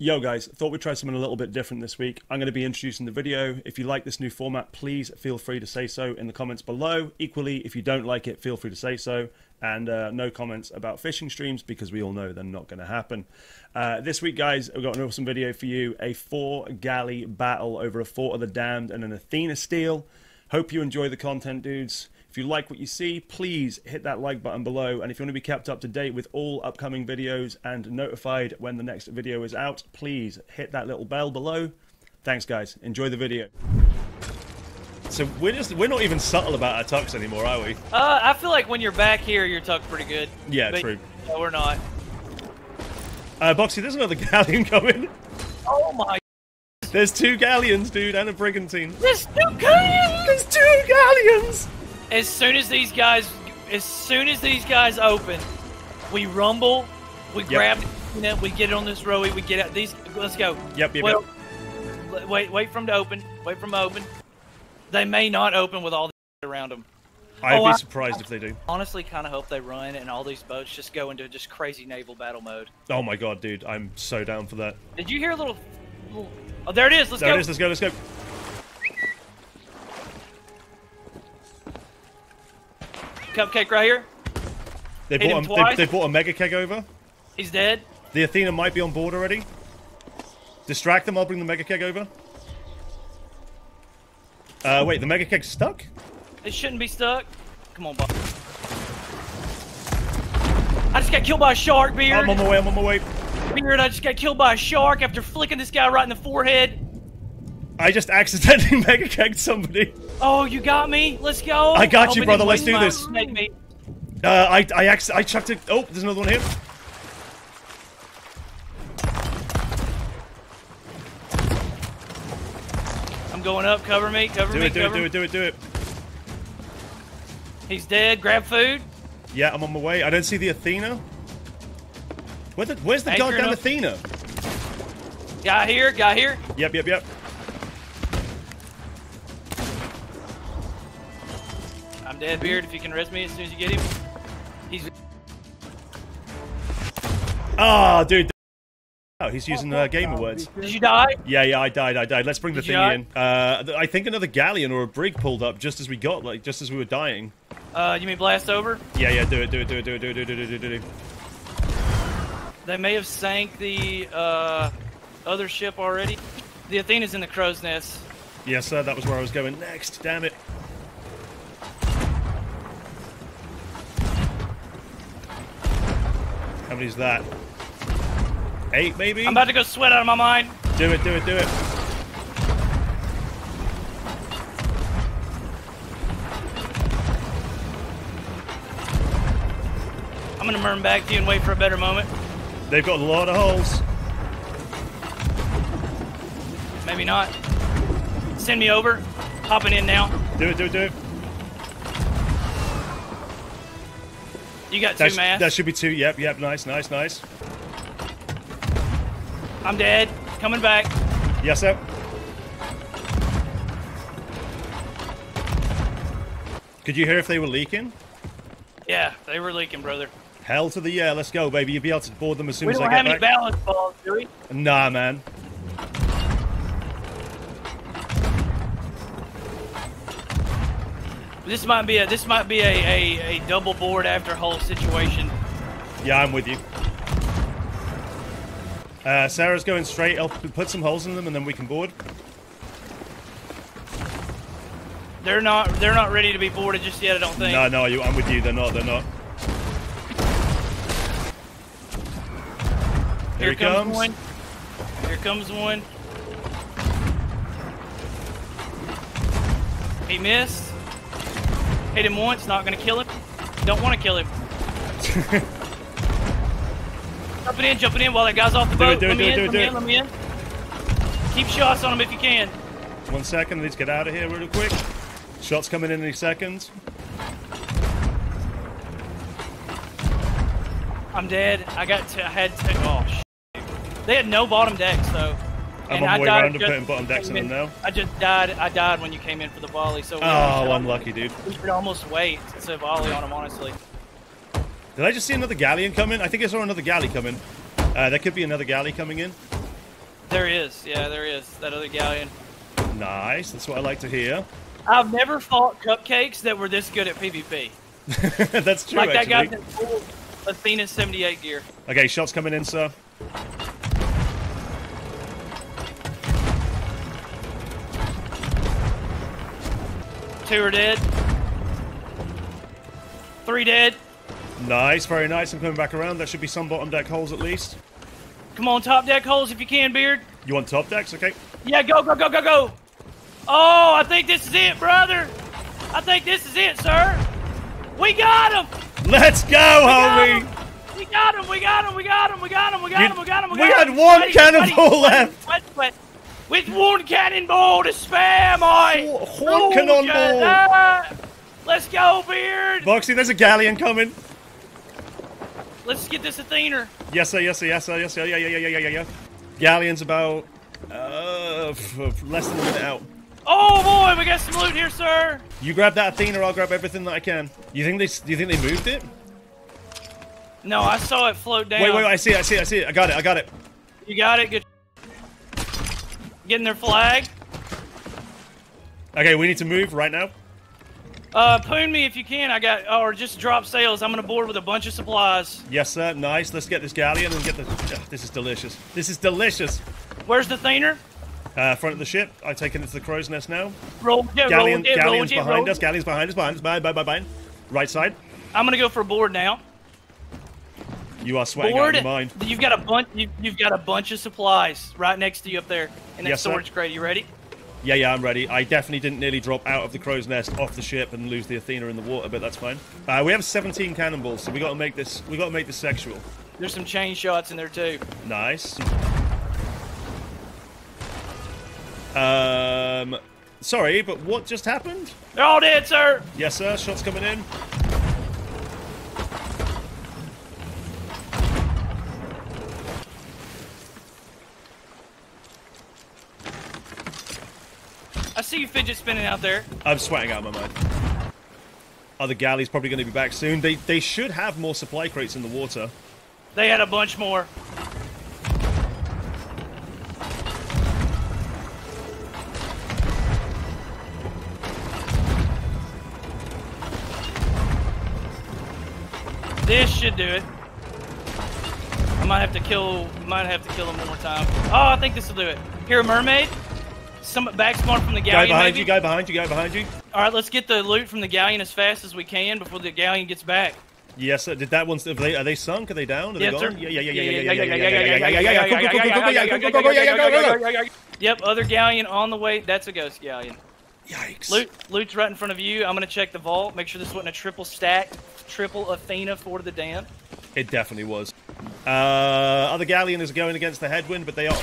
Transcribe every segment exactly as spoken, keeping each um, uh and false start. Yo guys, thought we'd try something a little bit different this week. I'm going to be introducing the video. If you like this new format, please feel free to say so in the comments below. Equally, if you don't like it, feel free to say so. And uh, no comments about fishing streams, because we all know they're not going to happen. Uh, this week, guys, we've got an awesome video for you. A four-galley battle over a Fort of the Damned and an Athena steal. Hope you enjoy the content, dudes. If you like what you see, please hit that like button below, and if you want to be kept up to date with all upcoming videos and notified when the next video is out, please hit that little bell below. Thanks guys, enjoy the video. So we're just we're not even subtle about our tucks anymore, are we? Uh, I feel like when you're back here, you're tucked pretty good. Yeah, but, true. No, we're not. Uh, Boxy, there's another galleon coming. Oh my. There's two galleons, dude, and a brigantine. There's two galleons! There's two galleons! As soon as these guys, as soon as these guys open, we rumble, we yep. grab it, we get it on this rowie, we get out these. Let's go. Yep. Yep. Well, yep. Wait, wait for them to open. Wait for them to open. They may not open with all the around them. I'd oh, be surprised I, I, if they do. Honestly, kind of hope they run and all these boats just go into just crazy naval battle mode. Oh my god, dude, I'm so down for that. Did you hear a little? little oh, there it is. Let's there go. There it is. Let's go. Let's go. Cupcake right here. They bought, him a, they, they bought a mega keg over. He's dead. The Athena might be on board already. Distract them, I'll bring the mega keg over. Uh, wait, the mega keg's stuck? It shouldn't be stuck. Come on, Bob. I just got killed by a shark, Beard. I'm on my way, I'm on my way. Beard, I just got killed by a shark after flicking this guy right in the forehead. I just accidentally mega kegged somebody. Oh, you got me? Let's go. I got you, brother. Let's do this. Me. Uh, I, I, I, I chucked it. Oh, there's another one here. I'm going up. Cover me. Cover do me. It, do cover it. Do me. it. Do it. Do it. He's dead. Grab food. Yeah, I'm on my way. I don't see the Athena. Where the, where's the Anchored goddamn up. Athena? Guy here. Guy here. Yep. Yep. Yep. I'm dead, Beard. If you can res me as soon as you get him, he's. Ah, oh, dude. Oh, he's using uh, gamer words. Did you die? Yeah, yeah, I died. I died. Let's bring the thing in. Uh, I think another galleon or a brig pulled up just as we got, like, just as we were dying. Uh, you mean blast over? Yeah, yeah. Do it. Do it. Do it. Do it. Do it. Do it. Do it. Do it. They may have sank the uh, other ship already. The Athena's in the crow's nest. Yes, sir. That was where I was going next. Damn it. How many's that? Eight, maybe? I'm about to go sweat out of my mind. Do it, do it, do it. I'm going to murm back to you and wait for a better moment. They've got a lot of holes. Maybe not. Send me over. Hopping in now. Do it, do it, do it. You got two mass. That should be two. Yep, yep. Nice, nice, nice. I'm dead. Coming back. Yes, sir. Could you hear if they were leaking? Yeah, they were leaking, brother. Hell to the yeah. Let's go, baby. You'll be able to board them as soon as I get back. We don't have any balance balls, do we? Nah, man. This might be a this might be a, a, a double board after hull situation. Yeah, I'm with you. Uh, Sarah's going straight. I'll put some holes in them and then we can board. They're not they're not ready to be boarded just yet, I don't think. No, no, you, I'm with you. They're not. They're not. Here, Here he comes. comes one. Here comes one. He missed. Hit him once, not gonna kill him. Don't want to kill him. Jumping in, jumping in while that guy's off the boat. Let me in, let me in. Keep shots on him if you can. One second, let's get out of here real quick. Shots coming in any seconds. I'm dead. I got to, I had to. Oh, shit. They had no bottom decks though. I'm on my way around and putting bottom decks in them now. I just died. I died when you came in for the volley. So oh, unlucky, dude. We should almost wait to volley on him, honestly. Did I just see another galleon come in? I think I saw another galley come in. Uh, there could be another galley coming in. There is, yeah, there is. That other galleon. Nice, that's what I like to hear. I've never fought cupcakes that were this good at P v P. That's true, like actually. Like that guy's in full Athena seventy-eight gear. Okay, shots coming in, sir. Two are dead. Three dead. Nice, very nice. I'm coming back around. There should be some bottom deck holes at least. Come on, top deck holes if you can, Beard. You want top decks? Okay. Yeah, go, go, go, go, go. Oh, I think this is it, brother. I think this is it, sir. We got him. Let's go, homie. We got him. We got him. We got him. We got him. We got him. We got him. We had one cannonball left. With one cannonball to spam, I. One cannonball. Let's go, Beard. Boxy, there's a galleon coming. Let's get this Athena. Yes, sir. Yes, sir. Yes, sir. Yes, sir. Yeah, yeah, yeah, yeah, yeah, yeah. Galleon's about uh less than a minute out. Oh boy, we got some loot here, sir. You grab that Athena, I'll grab everything that I can. You think they? Do you think they moved it? No, I saw it float down. Wait, wait, wait, I see it. I see it. I see it. I got it. I got it. You got it. Good. Getting their flag. Okay, we need to move right now. Uh, poon me if you can. I got, or just drop sails. I'm gonna board with a bunch of supplies. Yes, sir. Nice. Let's get this galleon and get the. Oh, this is delicious. This is delicious. Where's the Athena? Uh, front of the ship. I've taken it to the crow's nest now. Roll, yeah, galleon, roll, yeah, galleon's roll, behind roll. us. Galleon's behind us. Behind us. Bye, bye, bye, bye. Right side. I'm gonna go for a board now. You are sweating board, out of your mind. You've got a bunch. You, you've got a bunch of supplies right next to you up there in that yes, storage sir. crate. You ready? Yeah, yeah, I'm ready. I definitely didn't nearly drop out of the crow's nest off the ship and lose the Athena in the water, but that's fine. Uh, we have seventeen cannonballs, so we got to make this. We got to make this sexual. There's some chain shots in there too. Nice. Um, sorry, but what just happened? They're all dead, sir. Yes, sir. Shots coming in. I see you fidget spinning out there. I'm sweating out of my mind. Other galley's probably going to be back soon. They they should have more supply crates in the water. They had a bunch more. This should do it. I might have to kill. Might have to kill him one more time. Oh, I think this will do it. Here, a mermaid. Some backspawn from the galleon. Guy behind maybe. you, guy behind you, guy behind you. All right, let's get the loot from the galleon as fast as we can before the galleon gets back. Yes, sir. Did that one? Are they, are they sunk? Are they down? Are yes, they gone? Yeah, yeah, yeah, yeah, yeah, yeah, yeah, yeah, yeah. Yep, other galleon on the way. That's a ghost galleon. Yikes. Loot, loot's right in front of you. I'm gonna check the vault. Make sure this wasn't a triple stack, triple Athena, Fort of the Damned. It definitely was. Uh, other galleon is going against the headwind, but they are.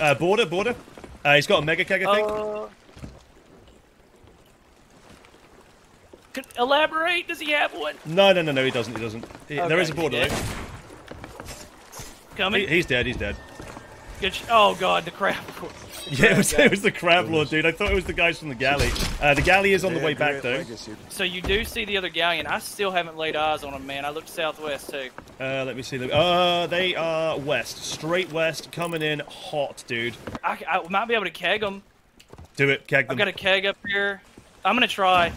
Uh, border, border. Uh, he's got a mega keg, I think. Uh, could elaborate? Does he have one? No, no, no, no, he doesn't. He doesn't. He, okay, there is a border. Though. Coming. He, he's dead. He's dead. Good oh god, the crab. Yeah, it was, it was the crab lord, dude. I thought it was the guys from the galley. Uh, the galley is on the way back, though. So you do see the other galleon. I still haven't laid eyes on them, man. I looked southwest, too. Uh, let me see. Uh, they are west. Straight west. Coming in hot, dude. I, I might be able to keg them. Do it. Keg them. I've got a keg up here. I'm going to try.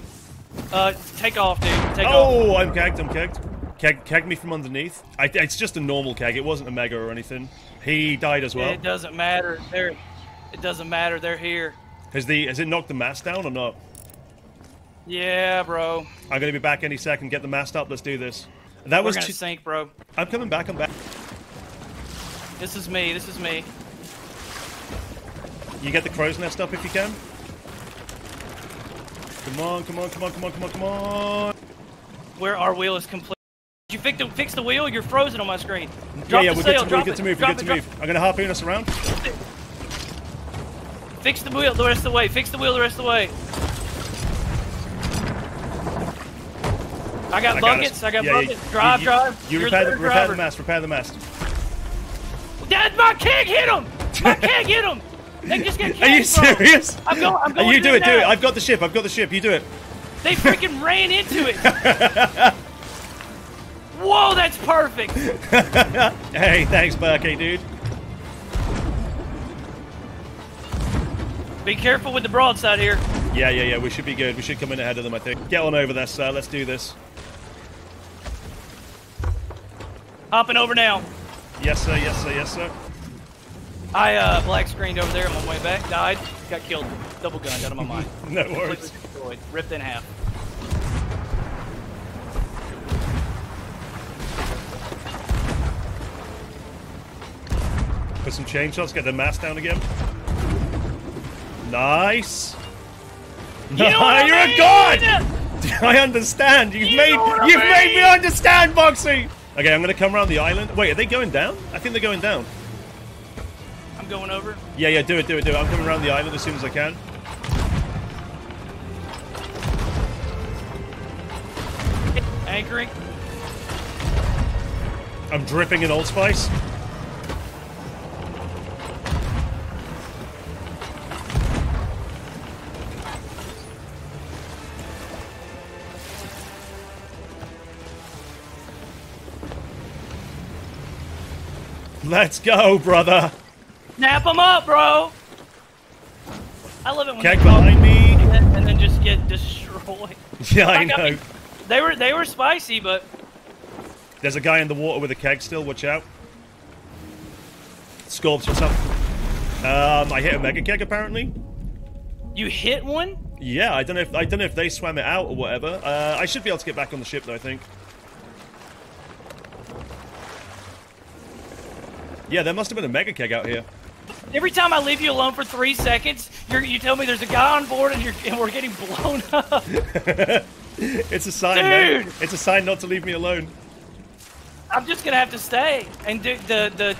Uh, take off, dude. Take oh, off. Oh, I'm kegged. I'm kegged. Keg, keg me from underneath. I, it's just a normal keg. It wasn't a mega or anything. He died as well. It doesn't matter. There. It doesn't matter, they're here. Has the has it knocked the mast down or not? Yeah, bro. I'm gonna be back any second. Get the mast up. Let's do this. That We're was gonna sink, bro. I'm coming back. I'm back. This is me. This is me. You get the crow's nest up if you can. Come on, come on, come on, come on, come on, come on. Where our wheel is complete. Did you fix the fix the wheel? You're frozen on my screen. Drop yeah, yeah, we're good to move. We're good to move. We're good to move. I'm gonna harpoon in us around. Fix the wheel the rest of the way. Fix the wheel the rest of the way. I got I buckets. Got I got yeah, buckets. Yeah, drive, you, drive. You, you repair, the, the repair the mast. Repair the mast. Dad, my keg hit him. My keg hit him. They just got Are you serious? Bro. I'm going. I'm going. You do it. Now. Do it. I've got the ship. I've got the ship. You do it. They freaking ran into it. Whoa, that's perfect. Hey, thanks, Berkey, dude. Be careful with the broadside here. Yeah, yeah, yeah. We should be good. We should come in ahead of them, I think. Get on over there, sir. Let's do this. Hopping over now. Yes, sir. Yes, sir. Yes, sir. I uh, black screened over there on my way back. Died. Got killed. Double gunned out of my mind. No worries. Destroyed. Ripped in half. Put some chain shots, get the mass down again. Nice. You know what I You're mean? a god! I understand. You've you made You've I made mean? me understand, Boxy! Okay, I'm gonna come around the island. Wait, are they going down? I think they're going down. I'm going over. Yeah, yeah, do it, do it, do it. I'm coming around the island as soon as I can. Anchoring. I'm dripping in allspice. Let's go, brother. Snap them up, bro. I love it when Keg behind me, and then, and then just get destroyed. Yeah, I know. Me. They were they were spicy, but there's a guy in the water with a keg still. Watch out. Scorps, what's up? Um, I hit a mega keg apparently. You hit one? Yeah, I don't know if I don't know if they swam it out or whatever. Uh, I should be able to get back on the ship though, I think. Yeah, there must have been a mega keg out here. Every time I leave you alone for three seconds, you're, you tell me there's a guy on board and, you're, and we're getting blown up. It's a sign, dude. Man. It's a sign not to leave me alone. I'm just gonna have to stay and do the the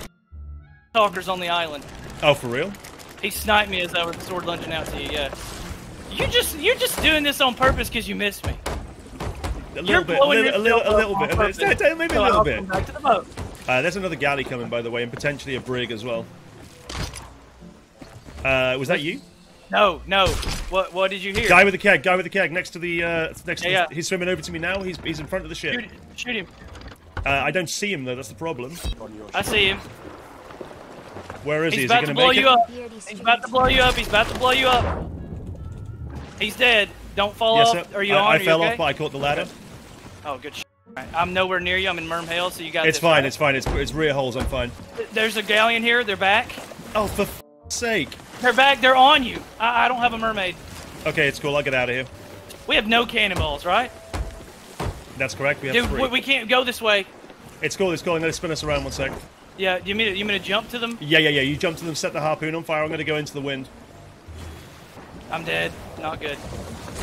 talker's on the island. Oh, for real? He sniped me as I was sword lunging out to you. Yeah. You just you're just doing this on purpose because you missed me. A little you're bit, blowing little, a little, a little bit, purpose. Maybe a little so I'll bit. Come back to the boat. Uh, there's another galley coming, by the way, and potentially a brig as well. Uh, was that you? No, no. What What did you hear? Guy with the keg, guy with the keg, next to the... Uh, next yeah, to the, yeah. He's swimming over to me now. He's he's in front of the ship. Shoot, shoot him. Uh, I don't see him, though. That's the problem. I see him. Where is he's he? Is he going to make it? He's about to blow you up. He's about to blow you up. He's dead. Don't fall yes, off. Sir. Are you I, on? I Are fell you okay? off, but I caught the ladder. Oh, good shit. I'm nowhere near you. I'm in Merm Hale, so you got. It's fine. Right. It's fine. It's it's rear holes. I'm fine. There's a galleon here. They're back. Oh, for f sake! They're back. They're on you. I, I don't have a mermaid. Okay, it's cool. I'll get out of here. We have no cannonballs, right? That's correct. We have Dude, three. We, we can't go this way. It's cool. It's cool. I'm gonna spin us around one sec. Yeah. You mean you mean to jump to them? Yeah, yeah, yeah. You jump to them. Set the harpoon on fire. I'm gonna go into the wind. I'm dead. Not good.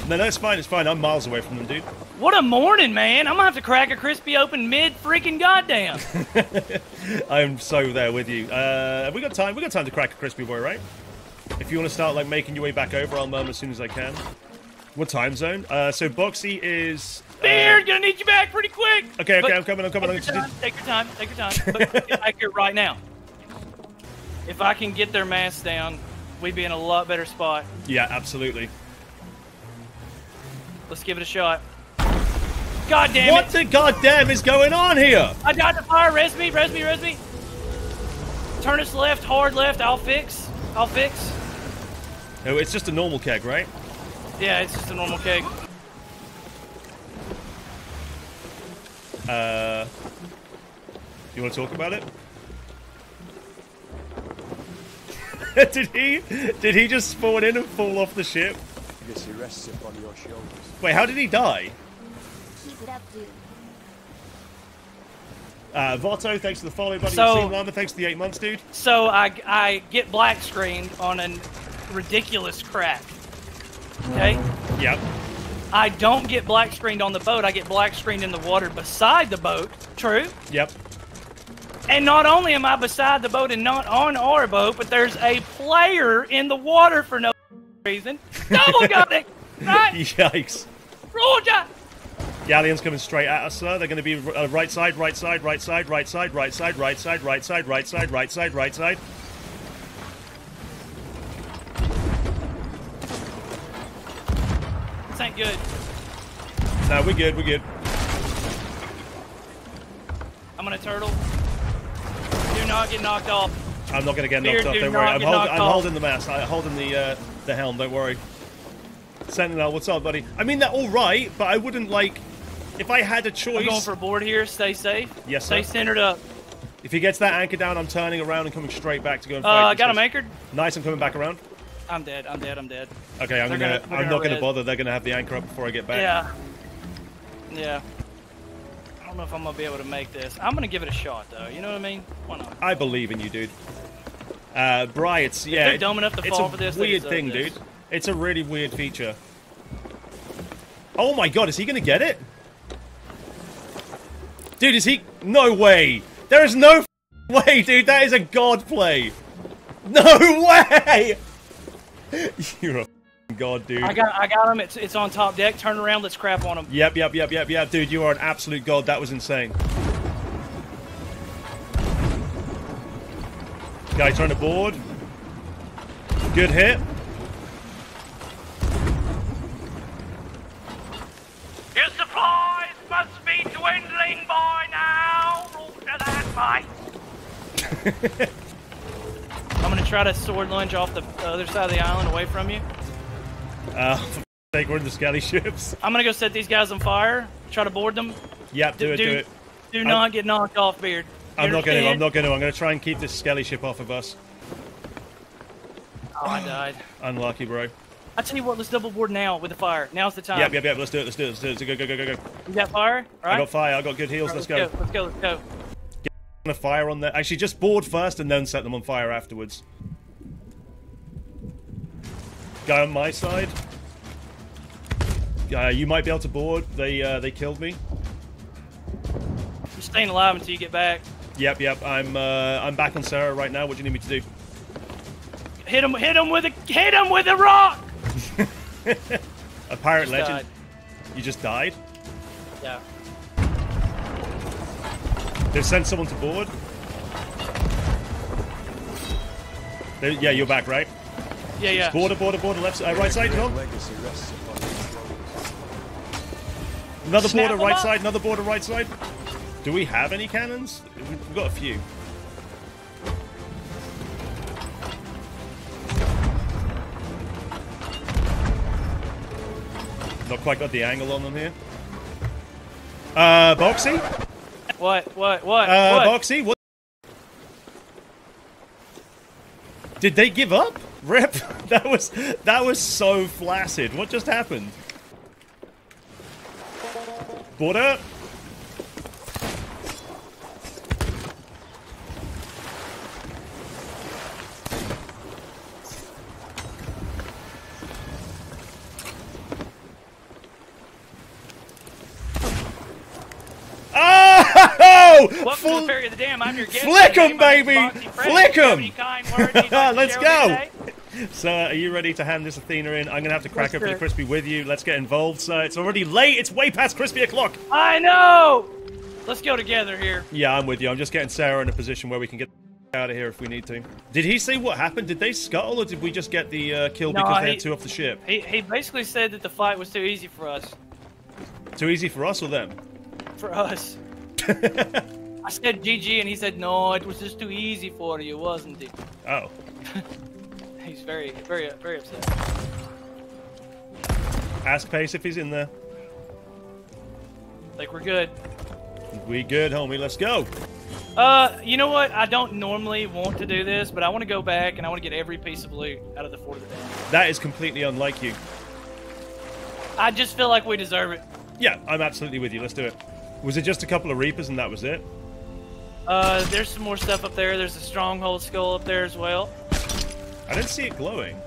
No, no, it's fine, it's fine. I'm miles away from them, dude. What a morning, man. I'm gonna have to crack a crispy open mid-freaking goddamn. I'm so there with you. Uh, have we got time? We got time to crack a crispy boy, right? If you want to start, like, making your way back over, I'll murmur as soon as I can. What time zone? Uh, so Boxy is... Uh... Beard, gonna need you back pretty quick! Okay, okay, but I'm coming, I'm coming. Take your time, take your time, take your time. But get back here right now. If I can get their mass down, we'd be in a lot better spot. Yeah, absolutely. Let's give it a shot. God damn it! What the goddamn is going on here? I died to fire. Res me, res me, res me. Turn us left, hard left. I'll fix. I'll fix. No, it's just a normal keg, right? Yeah, it's just a normal keg. Uh, you want to talk about it? Did he? Did he just spawn in and fall off the ship? He rests upon your shoulders. Wait, how did he die? Keep it up, dude. Uh, Vato, thanks for the follow, buddy. So, Llama, thanks for the eight months, dude. So I, I get black screened on a ridiculous crack. Okay? Yep. I don't get black screened on the boat. I get black screened in the water beside the boat. True? Yep. And not only am I beside the boat and not on our boat, but there's a player in the water for no reason. Double got it! Right? Yikes. Roger! Galleon's coming straight at us, sir. They're going to be uh, right side, right side, right side, right side, right side, right side, right side, right side, right side, right side. This ain't good. No, we're good, we're good. I'm going to turtle. Do not get knocked off. I'm not going to get knocked Beard, off, do don't worry. I'm, hold, I'm holding the mast. I'm holding the, uh, the helm, don't worry. Sentinel, what's up, buddy? I mean, they're all right, but I wouldn't, like... If I had a choice... I'm going for a board here. Stay safe. Yes, sir. Stay centered up. If he gets that anchor down, I'm turning around and coming straight back to go and fight. Uh, I got him anchored. Nice, I'm coming back around. I'm dead. I'm dead. I'm dead. Okay, I'm, gonna, gonna, I'm gonna not going to bother. They're going to have the anchor up before I get back. Yeah. Yeah. I don't know if I'm going to be able to make this. I'm going to give it a shot, though. You know what I mean? Why not? I believe in you, dude. Uh, Bri, it's... Yeah, if they're dumb enough to fall for this, weird thing, dude. It's a really weird feature. Oh, my God. Is he going to get it? Dude, is he... No way. There is no way, dude. That is a god play. No way. You're a god, dude. I got, I got him. It's, it's on top deck. Turn around. Let's crap on him. Yep, yep, yep, yep, yep. Dude, you are an absolute god. That was insane. Guy trying to board. Good hit. Your supplies must be dwindling by now. Roger that, mate. I'm gonna try to sword lunge off the other side of the island away from you. Uh, for f***ing sake, we're in the scally ships. I'm gonna go set these guys on fire, try to board them. Yep, do, do it, do, do it. Do not I'm, get knocked off, Beard. I'm not gonna, I'm not gonna, I'm gonna try and keep this scally ship off of us. Oh, I died. Unlucky, bro. I tell you what, let's double board now with the fire. Now's the time. Yep, yep, yep, let's do it, let's do it, let's do it. Go, go, go, go, go. You got fire? All right. I got fire, I got good heals, right, let's, let's go. go. Let's go, let's go. A fire on there. Actually, just board first and then set them on fire afterwards. Guy on my side. Uh, you might be able to board. They uh, they killed me. You're staying alive until you get back. Yep, yep. I'm uh, I'm back on Sarah right now. What do you need me to do? Hit him! Hit him with a hit him with a rock. A pirate legend. Died. You just died. Yeah. They've sent someone to board. They're, yeah, you're back, right? Yeah, yeah. Border, border, border, left side, uh, right side, John. Another Snap border, right up. side, another border, right side. Do we have any cannons? We've got a few. Not quite got the angle on them here. Uh, Boxy? What? What? What? Uh, what? Boxy, what? Did they give up? Rip! That was that was so flaccid. What just happened? Border. Welcome Fl to the Ferry of the Dam. I'm your guest. Flick 'em, baby! Flick 'em! Let's go! So, uh, are you ready to hand this Athena in? I'm gonna have to crack yes, open the crispy with you. Let's get involved, sir. It's already late. It's way past crispy o'clock. I know! Let's go together here. Yeah, I'm with you. I'm just getting Sarah in a position where we can get the out of here if we need to. Did he say what happened? Did they scuttle or did we just get the uh, kill no, because he, they had two off the ship? He, he basically said that the fight was too easy for us. Too easy for us or them? For us. I said G G and he said no, it was just too easy for you, wasn't it? Oh. He's very, very, very upset. Ask Pace if he's in there. Like we're good. We good, homie. Let's go. Uh, you know what? I don't normally want to do this, but I want to go back and I want to get every piece of loot out of the Fort of the Damned. That is completely unlike you. I just feel like we deserve it. Yeah, I'm absolutely with you. Let's do it. Was it just a couple of Reapers and that was it? Uh, there's some more stuff up there. There's a Stronghold Skull up there as well. I didn't see it glowing.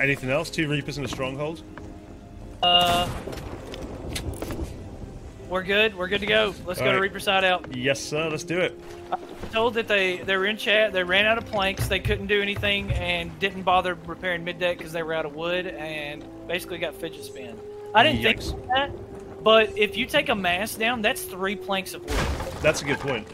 Anything else? Two Reapers and a Stronghold? Uh... We're good. We're good to go. Let's All go right. to Reaper side out. Yes, sir. Let's do it. I was told that they, they were in chat. They ran out of planks. They couldn't do anything and didn't bother repairing mid-deck because they were out of wood and basically got fidget spin. I didn't Yikes. think of that, but if you take a mast down, that's three planks of wood. That's a good point.